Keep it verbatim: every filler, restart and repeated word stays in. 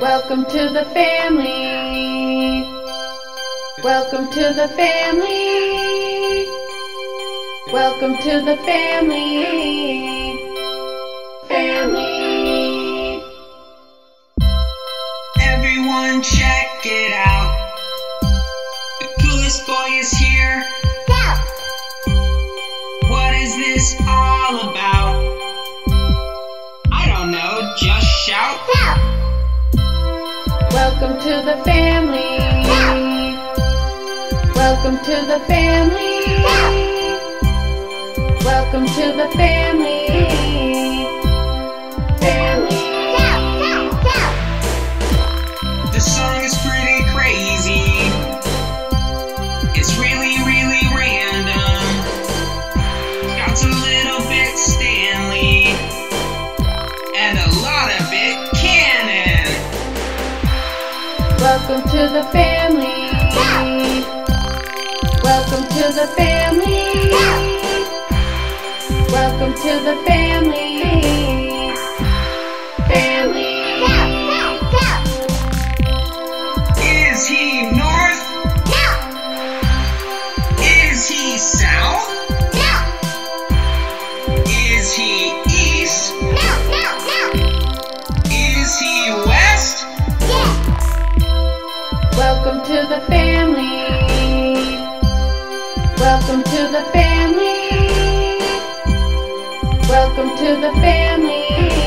Welcome to the family. Welcome to the family. Welcome to the family. Family. Everyone check it out. The coolest boy is here. Yeah. What is this all about? I don't know, just shout. Yeah. Welcome to the family. Yeah. Welcome to the family. Yeah. Welcome to the family. Family. Yeah, yeah, yeah. This song is pretty crazy. It's really, really random. It's got some little bit Stanley and a lot of it Cannon. Welcome to the family. Yeah. Welcome to the family. Yeah. Welcome to the family. Family. Yeah, yeah, yeah. Is he north? Yeah. Is he south? Yeah. Is he east? No, no, no. Is he west? Yeah. Welcome to the family. Welcome to the family. Welcome to the family.